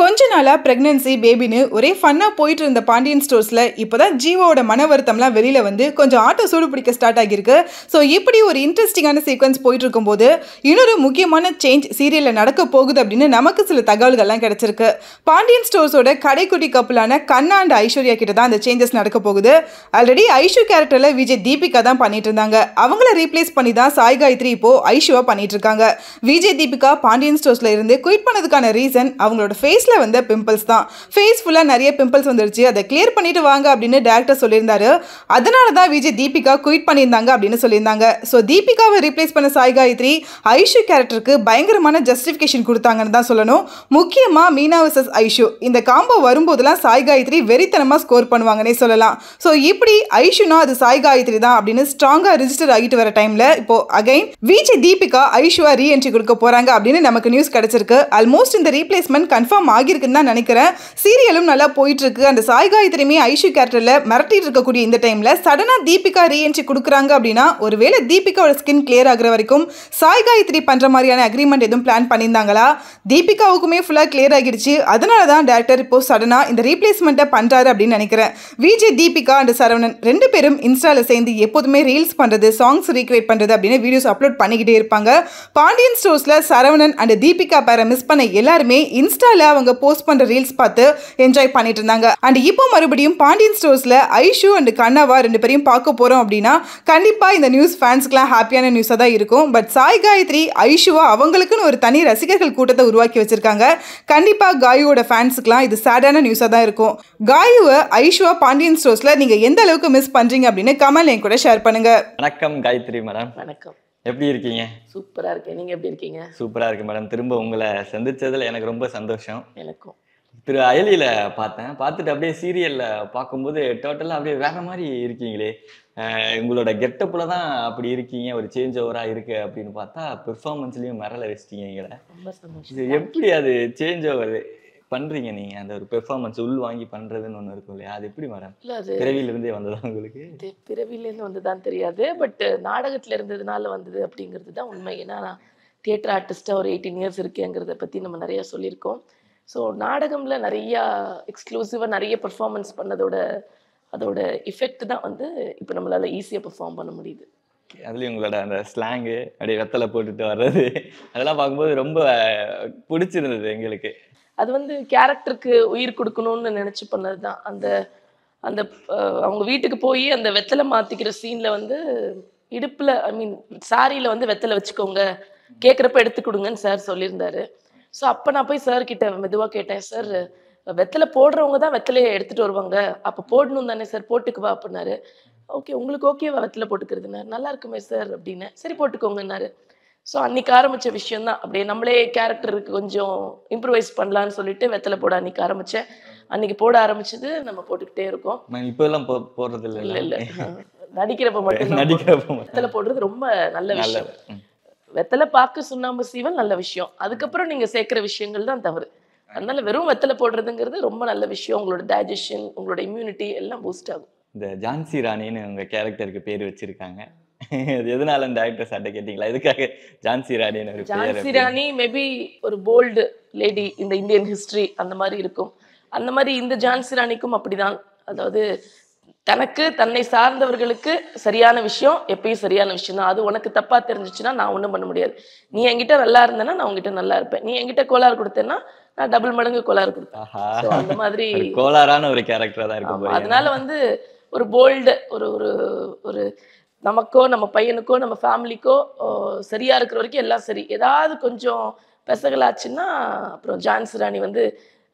கொஞ்ச நாளா பிரெக்னன்சி பேபின்னு ஒரே ஃபன்னாக போயிட்டு இருந்த பாண்டியன் ஸ்டோர்ஸில் இப்போ தான் ஜீவோட மன வருத்தம்லாம் வெளியில் வந்து கொஞ்சம் ஆட்டோ சூடு பிடிக்க ஸ்டார்ட் ஆகியிருக்கு. ஸோ இப்படி ஒரு இன்ட்ரெஸ்டிங்கான சீக்வன்ஸ் போயிட்டு இருக்கும்போது இன்னொரு முக்கியமான சேஞ்ச் சீரியலில் நடக்க போகுது அப்படின்னு நமக்கு சில தகவல்கள்லாம் கிடச்சிருக்கு. பாண்டியன் ஸ்டோர்ஸோட கடைக்குட்டி கப்பலான கண்ணா அண்ட் ஐஸ்வர்யா கிட்ட தான் அந்த சேஞ்சஸ் நடக்க போகுது. ஆல்ரெடி ஐஷு கேரக்டரில் விஜய் தீபிகா தான் பண்ணிட்டு இருந்தாங்க. அவங்கள ரீப்ளேஸ் பண்ணி தான் சாய் காயத்ரி இப்போது ஐஷுவாக பண்ணிட்டு இருக்காங்க. விஜய் தீபிகா பாண்டியன் ஸ்டோர்ஸில் இருந்து குயிட் பண்ணதுக்கான ரீசன் அவங்களோட ஃபேஸ் வந்த பிம்பிள்ஸ் தான். ஃபேஸ் ஃபுல்லா நிறைய பிம்பிள்ஸ் வந்துருச்சு, அதை கிளியர் பண்ணிட்டு வாங்க அப்படின்னு டைரக்டர் சொல்லியிருந்தாரு. அதனால தான் விஜய் தீபிகா குயிட் பண்ணியிருந்தாங்க அப்படின்னு சொல்லியிருந்தாங்க. ஸோ தீபிகாவை ரீப்ளேஸ் பண்ண சாய் காயத்ரி ஐஷு கேரக்டருக்கு பயங்கரமான ஜஸ்டிஃபிகேஷன் கொடுத்தாங்கன்னு தான் சொல்லணும். முக்கியமாக மீனா வர்சஸ் ஐஷு இந்த காம்போ வரும்போதெல்லாம் சாய் காயத்ரி வெறித்தனமாக ஸ்கோர் பண்ணுவாங்கன்னே சொல்லலாம். ஸோ இப்படி ஐஷுனா அது சாய் காயத்ரி தான் அப்படின்னு ஸ்ட்ராங்காக ரிஜிஸ்டர் ஆகிட்டு வர டைமில் இப்போ அகைன் விஜய் தீபிகா ஐஷுவா ரீஎன்ட்ரி கொடுக்க போறாங்க அப்படின்னு நமக்கு நியூஸ் கிடைச்சிருக்கு. ஆல்மோஸ்ட் இந்த ரீப்ளேஸ்மெண்ட் கன்ஃபார்ம் ஆகிருக்குன்னு தான் நினைக்கிறேன். சீரியலும் நல்லா போயிட்டு இருக்கு. அந்த சாய் காயத்ரியுமே ஐஷு கேரக்டர்ல மிரட்டிட்டு இருக்கக்கூடிய இந்த டைம்ல சடனா தீபிகா ரீஎன்ட்ரி கொடுக்குறாங்க அப்படின்னா ஒருவேளை தீபிகாவோட ஸ்கின் கிளியர் ஆகிற வரைக்கும் சாய் காயத்ரி பண்ற மாதிரியான அக்ரிமெண்ட் எதுவும் பிளான் பண்ணியிருந்தாங்களா? தீபிகாவுக்குமே ஃபுல்லா கிளியர் ஆகிடுச்சு. அதனால தான் டேரக்டர் இப்போ சடனா இந்த ரீப்ளேஸ்மெண்ட்டை பண்றாரு அப்படின்னு நினைக்கிறேன். விஜய் தீபிகா அண்ட் சரவணன் ரெண்டு பேரும் இன்ஸ்டால சேர்ந்து எப்போதுமே ரீல்ஸ் பண்றது, சாங்ஸ் ரீக்ரியேட் பண்றது அப்படின்னு வீடியோஸ் அப்லோட் பண்ணிக்கிட்டே இருப்பாங்க. பாண்டியன் ஸ்டோர்ஸ்ல சரவணன் அண்ட் தீபிகா பேரை மிஸ் பண்ண எல்லாருமே இன்ஸ்டால அவங்க போஸ்ட் பண்ற ரீல்ஸ் பார்த்து என்ஜாய் பண்ணிட்டு இருந்தாங்க. அண்ட் இப்போ மறுபடியும் பாண்டியன் ஸ்டோர்ஸ்ல ஐஷு அண்ட் கண்ணாவா ரெண்டு பேரையும் பார்க்க போறோம் அப்படின்னா கண்டிப்பா இந்த நியூஸ் ஃபேன்ஸ்க்குலாம் ஹாப்பியான நியூஸா தான் இருக்கும். பட் சாய் காயத்ரி ஐஷுவா அவங்களுக்குன்னு ஒரு தனி ரசிகர்கள் கூட்டத்தை உருவாக்கி வச்சிருக்காங்க. கண்டிப்பா காயுவோட ஃபேன்ஸுக்குலாம் இது சேடான நியூஸா தான் இருக்கும். காயுவை ஐஷுவா பாண்டியன் ஸ்டோர்ஸ்ல நீங்க எந்த அளவுக்கு மிஸ் பண்றீங்க அப்படின்னு கமெண்ட்ல என் கூட ஷேர் பண்ணுங்க. வணக்கம் காயத்ரி மேடம். வணக்கம், எப்படி இருக்கீங்க? சூப்பராக இருக்கேன், நீங்கள் எப்படி இருக்கீங்க? சூப்பராக இருக்கு மேடம். திரும்ப உங்களை சந்தித்ததில் எனக்கு ரொம்ப சந்தோஷம். எனக்கும் திரு அயலியில் பார்த்தேன், பார்த்துட்டு அப்படியே சீரியலில் பார்க்கும்போது டோட்டலாக அப்படியே வேற மாதிரி இருக்கீங்களே. உங்களோட கெட்டப்பில் தான் அப்படி இருக்கீங்க, ஒரு சேஞ்ச் ஓவராக இருக்குது அப்படின்னு பார்த்தா பெர்ஃபார்மன்ஸ்லேயும் மிரள வச்சிட்டீங்க எங்களை. ரொம்ப சந்தோஷம். எப்படி அது சேஞ்ச் ஓவர் பண்றீங்க நீங்க? அந்த ஒரு பெர்ஃபார்மன்ஸ் உள் வாங்கி பண்றதுன்னு ஒண்ணு இருக்கும் இல்லையா, அது எப்படி மேடம்? இல்ல அது பிறவில இருந்தே வந்ததா உங்களுக்கு? பிறவில இருந்து வந்ததான் தெரியாது, பட் நாடகத்துல இருந்ததுனால வந்தது அப்படிங்கிறது தான் உண்மை. ஏன்னா நான் தியேட்டர் ஆர்டிஸ்டா ஒரு 18 years இருக்கேங்கிறத பத்தி நம்ம நிறைய சொல்லியிருக்கோம். ஸோ நாடகம்ல நிறைய எக்ஸ்க்ளூசிவா நிறைய பெர்ஃபார்மன்ஸ் பண்ணதோட அதோட எஃபெக்ட் தான் இப்போ நம்மளால ஈஸியா பெர்ஃபார்ம் பண்ண முடியுது. அதுலேயும் உங்களோட அந்த ஸ்லாங்கு அப்படியே வெத்தலை போட்டுட்டு வர்றது அதெல்லாம் பார்க்கும்போது ரொம்ப பிடிச்சிருந்தது எங்களுக்கு. அது கேரக்டருக்கு உயிர் கொடுக்கணும்னு நினச்சி பண்ணது தான். அந்த அந்த அவங்க வீட்டுக்கு போய் அந்த வெத்தலை மாற்றிக்கிற சீனில் இடுப்பில் சாரியில் வெத்தலை வச்சுக்கோங்க, கேட்குறப்ப எடுத்து கொடுங்கன்னு சார் சொல்லியிருந்தாரு. ஸோ அப்போ நான் போய் சார்கிட்ட மெதுவாக கேட்டேன், சார் வெத்தலை போடுறவங்க தான் வெத்தலையை எடுத்துகிட்டு வருவாங்க, அப்போ போடணும் தானே சார், போட்டுக்குவா அப்படின்னாரு. ஓகே, உங்களுக்கு ஓகேவா வெத்தலை போட்டுக்கிறதுனாரு. நல்லா இருக்குமே சார் அப்படின்னு. சரி போட்டுக்கோங்கன்னாரு. ஸோ அன்றைக்கி ஆரம்பித்த விஷயந்தான். அப்படியே நம்மளே கேரக்டருக்கு கொஞ்சம் இம்ப்ரூவைஸ் பண்ணலான்னு சொல்லிட்டு வெத்தலை போட அன்றைக்கி ஆரம்பித்தேன். அன்றைக்கி போட ஆரம்பிச்சது நம்ம போட்டுக்கிட்டே இருக்கோம். இப்போ எல்லாம் போடுறது இல்லை. இல்லை இல்லை, நடிக்கிறப்ப மட்டும். நடிக்கிறப்ப வெத்தலை போடுறது ரொம்ப நல்ல விஷயம். வெத்தலை பார்க்க சுண்ணாம்பு சீவல் நல்ல விஷயம். அதுக்கப்புறம் நீங்கள் சேர்க்குற விஷயங்கள் தான் தவறு. அதனால வெறும் வெத்தலை போடுறதுங்கிறது ரொம்ப நல்ல விஷயம். உங்களோட டைஜஷன், உங்களோட இம்யூனிட்டி எல்லாம் பூஸ்ட் ஆகும். இந்த ஜான்சி ராணின்னு உங்கள் கேரக்டருக்கு பேர் வச்சுருக்காங்க, எதனால டைரக்டர் சார்ட்ட கேட்டிங்களா? இதுக்காக ஜான்சி ராணி. ஜான்சி ராணி மேபி ஒரு போல்டு லேடி இந்த இந்தியன் ஹிஸ்டரி அந்த மாதிரி இருக்கும். அந்த மாதிரி இந்த ஜான்சி ராணிக்கும் அப்படிதான். அதாவது தனக்கு தன்னை சார்ந்தவர்களுக்கு சரியான விஷயம் எப்பயும் சரியான விஷயம் தான். அது உனக்கு தப்பாக தெரிஞ்சிச்சுன்னா நான் ஒன்றும் பண்ண முடியாது. நீ என்கிட்ட நல்லா இருந்தேன்னா நான் உங்ககிட்ட நல்லா இருப்பேன். நீ என்கிட்ட கோளாறு கொடுத்தேன்னா நான் டபுள் மடங்கு கோளாறு கொடுப்பேன். அந்த மாதிரி கோளாறான ஒரு கேரக்டர் தான் இருக்கும். அதனால ஒரு போல்டு ஒரு நமக்கோ நம்ம பையனுக்கோ நம்ம ஃபேமிலிக்கோ சரியா இருக்கிற வரைக்கும் எல்லாம் சரி. ஏதாவது கொஞ்சம் பெசகலாச்சுன்னா அப்புறம் ஜான்சி ராணி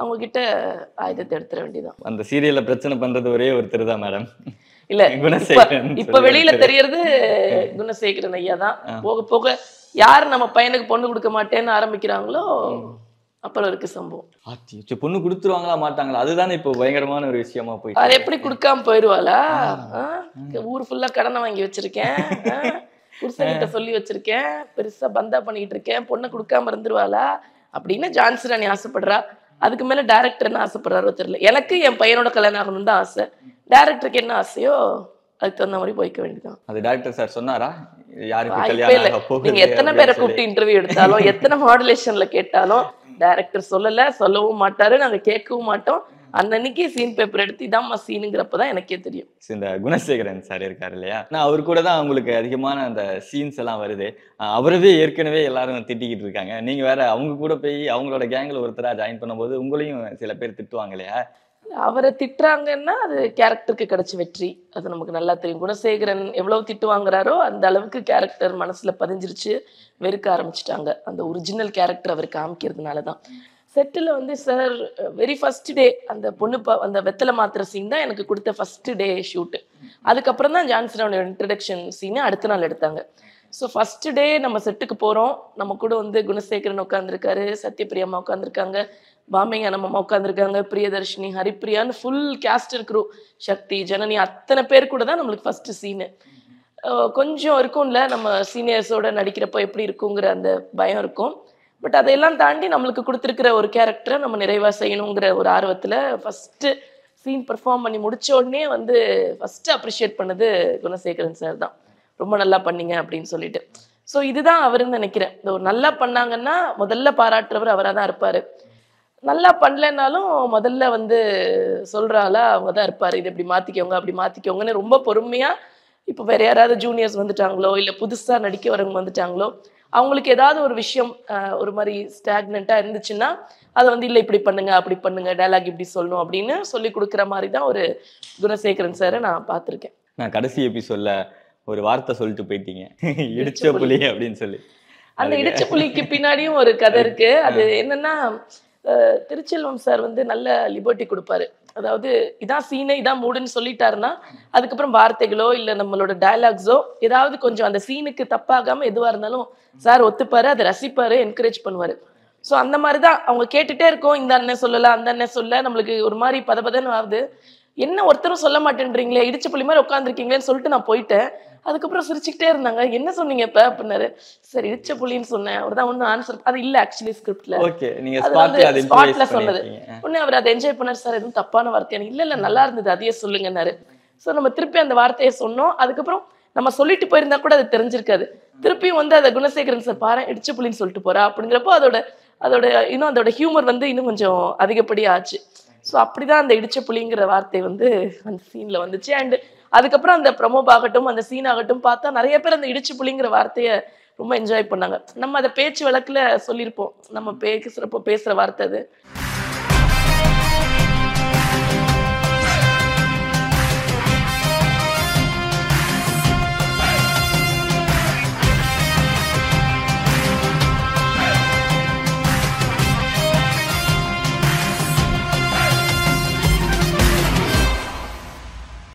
அவங்க கிட்ட ஆயுதத்தை எடுத்துட வேண்டியதான். அந்த சீரியல்ல பிரச்சனை பண்றது ஒரே ஒருத்தர் தான் மேடம். இல்ல இப்ப வெளியில தெரியறது குணசேகரன் ஐயா தான். போக போக யார் நம்ம பையனுக்கு பொண்ணு கொடுக்க மாட்டேன்னு ஆரம்பிக்கிறாங்களோ அப்புறம் இருக்கு சம்பவம். ஆச்சு பொண்ணு கொடுத்துருவாங்களா மாட்டாங்களா அதுதானே இப்போ பயங்கரமான ஒரு விஷயமா போயிடுச்சு. அது எப்படி கொடுக்காம போயிடுவாளா? ஊர் ஃபுல்லா கடனை வாங்கி வச்சிருக்கேன், புருஷன்கிட்ட சொல்லி வச்சிருக்கேன், பெருசா பந்தா பண்ணிட்டு இருக்கேன், பொண்ணை கொடுக்காம இருந்துருவாளா அப்படின்னு ஜான்சி ராணி ஆசைப்படுறா. அதுக்கு மேல டைரக்டர் என்ன ஆசைப்படுறாரோ தெரியல. எனக்கு என் பையனோட கல்யாணம் ஆகணும்னு தான் ஆசை. டைரக்டருக்கு என்ன ஆசையோ அதுக்கு தகுந்த மாதிரி போய்க்க வேண்டியதான். அது டைரக்டர் சார் சொன்னாரா? நீங்க எத்தனை பேரை கூப்பிட்டு இன்டர்வியூ எடுத்தாலும் எத்தனை மாடுலேஷன்ல கேட்டாலும் டைரக்டர் சொல்லல, சொல்லவும் மாட்டாரு, நாங்க கேட்கவும் மாட்டோம். அன்னன்னைக்கு சீன் பேப்பர் எடுத்து இதாம்மா சீனுங்கிறப்பதான் எனக்கே தெரியும். இந்த குணசேகரன் சார் இருக்காரு இல்லையா, நான் அவரு கூட தான் உங்களுக்கு அதிகமான அந்த சீன்ஸ் எல்லாம் வருது. அவரவே ஏற்கனவே எல்லாரும் திட்டிக்கிட்டு இருக்காங்க. நீங்க வேற அவங்க கூட போய் அவங்களோட கேங்ல ஒருத்தரா ஜாயின் பண்ணும்போது உங்களையும் சில பேர் திட்டுவாங்க இல்லையா? அவரை திட்டுறாங்கன்னா அது கேரக்டருக்கு கிடைச்ச வெற்றி, அது நமக்கு நல்லா தெரியும். குணசேகரன் எவ்வளவு திட்டு வாங்குறாரோ அந்த அளவுக்கு கேரக்டர் மனசுல பதிஞ்சிருச்சு, வெறுக்க ஆரம்பிச்சுட்டாங்க. அந்த ஒரிஜினல் கேரக்டர் அவர் காமிக்கிறதுனாலதான். செட்டில் சார் வெரி ஃபர்ஸ்ட் டே அந்த பொண்ணு அந்த வெத்தலை மாத்திர சீன் தான் எனக்கு கொடுத்த ஃபர்ஸ்ட் டே ஷூட்டு. அதுக்கப்புறம் தான் ஜான்சி ராணியோட இன்ட்ரடக்ஷன் சீனை அடுத்த நாள் எடுத்தாங்க. ஸோ ஃபர்ஸ்ட் டே நம்ம செட்டுக்கு போகிறோம். நம்ம கூட குணசேகரன் உட்காந்துருக்காரு, சத்யபிரியம்மா உட்காந்துருக்காங்க, பாம்பிங்க நம்மம்மா உட்காந்துருக்காங்க, பிரியதர்ஷினி, ஹரிப்ரியான்னு ஃபுல் கேஸ்ட் இருக்கிற சக்தி ஜனனி அத்தனை பேர் கூட தான் நம்மளுக்கு ஃபர்ஸ்ட் சீனு. கொஞ்சம் இருக்கும்ல நம்ம சீனியர்ஸோட நடிக்கிறப்போ எப்படி இருக்குங்கிற அந்த பயம் இருக்கும். பட் அதையெல்லாம் தாண்டி நம்மளுக்கு கொடுத்துருக்கிற ஒரு கேரக்டரை நம்ம நிறைவாக செய்யணுங்கிற ஒரு ஆர்வத்தில் ஃபஸ்ட்டு சீன் பெர்ஃபார்ம் பண்ணி முடித்த உடனே ஃபஸ்ட்டு அப்ரிஷியேட் பண்ணது குணசேகரன் சார் தான். ரொம்ப நல்லா பண்ணீங்க அப்படின்னு சொல்லிட்டு. ஸோ இதுதான் அவருன்னு நினைக்கிறேன். இந்த ஒரு நல்லா பண்ணாங்கன்னா முதல்ல பாராட்டுறவர் அவராக தான் இருப்பார். நல்லா பண்ணலைன்னாலும் முதல்ல சொல்கிறாளா அவங்க தான் இருப்பார். இது இப்படி மாற்றிக்கோங்க அப்படி மாற்றிக்கோங்கன்னு ரொம்ப பொறுமையாக. இப்போ வேறு யாராவது ஜூனியர்ஸ் வந்துட்டாங்களோ இல்லை புதுசாக நடிக்க வரவங்க வந்துட்டாங்களோ அவங்களுக்கு ஏதாவது ஒரு விஷயம் ஒரு மாதிரி ஸ்டாக்னெண்ட்டாக இருந்துச்சுன்னா அதை இல்லை இப்படி பண்ணுங்க அப்படி பண்ணுங்க டைலாக் இப்படி சொல்லணும் அப்படின்னு சொல்லி கொடுக்குற மாதிரி தான் ஒரு குணசேகரன் சாரை நான் பார்த்துருக்கேன். நான் கடைசி எபிசோட்ல ஒரு வார்த்தை சொல்லிட்டு போயிட்டீங்க, இடிச்ச புலி அப்படின்னு சொல்லி. அந்த இடிச்ச புலிக்கு பின்னாடியும் ஒரு கதை இருக்கு. அது என்னன்னா திருச்செல்வம் சார் நல்ல லிபர்ட்டி கொடுப்பாரு. அதாவது இதான் சீனை இதான் மூடுன்னு சொல்லிட்டாருன்னா அதுக்கப்புறம் வார்த்தைகளோ இல்லை நம்மளோட டைலாக்ஸோ ஏதாவது கொஞ்சம் அந்த சீனுக்கு தப்பாகாமல் எதுவாக இருந்தாலும் சார் ஒத்துப்பாரு, அதை ரசிப்பாரு, என்கரேஜ் பண்ணுவார். ஸோ அந்த மாதிரி தான் அவங்க கேட்டுகிட்டே இருக்கோம். இந்த அண்ணன் சொல்லலாம் அந்த அண்ணன் சொல்ல நம்மளுக்கு ஒரு மாதிரி பதபதன்னு ஆகுது. என்ன ஒருத்தரும் சொல்ல மாட்டேன்றீங்களே, இடிச்ச புள்ளி மாதிரி உட்காந்துருக்கீங்களேன்னு சொல்லிட்டு நான் போயிட்டேன். அதுக்கப்புறம் சிரிச்சுக்கிட்டே இருந்தாங்க, என்ன சொன்னீங்க இப்போ அப்படின்னாரு. சார் இடிச்ச புள்ளின்னு சொன்னேன். அவர் தான் ஒன்றும் ஆன்சர் அது இல்லை ஆக்சுவலி ஸ்கிரிப்டில் ஸ்பாட்டில் சொன்னது ஒன்று. அவர் அதை என்ஜாய் பண்ணார். சார் எதுவும் தப்பான வார்த்தையான இல்லை இல்லை நல்லா இருந்தது அதையே சொல்லுங்கன்னாரு. ஸோ நம்ம திருப்பி அந்த வார்த்தையை சொன்னோம். அதுக்கப்புறம் நம்ம சொல்லிட்டு போயிருந்தா கூட அது தெரிஞ்சிருக்காது. திருப்பியும் அதை குணசேகரன் சார் பாரு இடிச்ச புள்ளின்னு சொல்லிட்டு போறா அப்படிங்கிறப்போ அதோட இன்னும் அதோட ஹியூமர் இன்னும் கொஞ்சம் அதிகப்படி ஆச்சு. ஸோ அப்படிதான் அந்த இடிச்ச புலிங்கிற வார்த்தை அந்த சீன்ல வந்துச்சு. அண்ட் அதுக்கப்புறம் அந்த ப்ரமோப் ஆகட்டும் அந்த சீன் ஆகட்டும் பார்த்தா நிறைய பேர் அந்த இடிச்சு புலிங்கிற வார்த்தையை ரொம்ப என்ஜாய் பண்ணாங்க. நம்ம அதை பேச்சு வழக்குல சொல்லியிருப்போம், நம்ம பேசுறப்போ பேசுற வார்த்தை அது.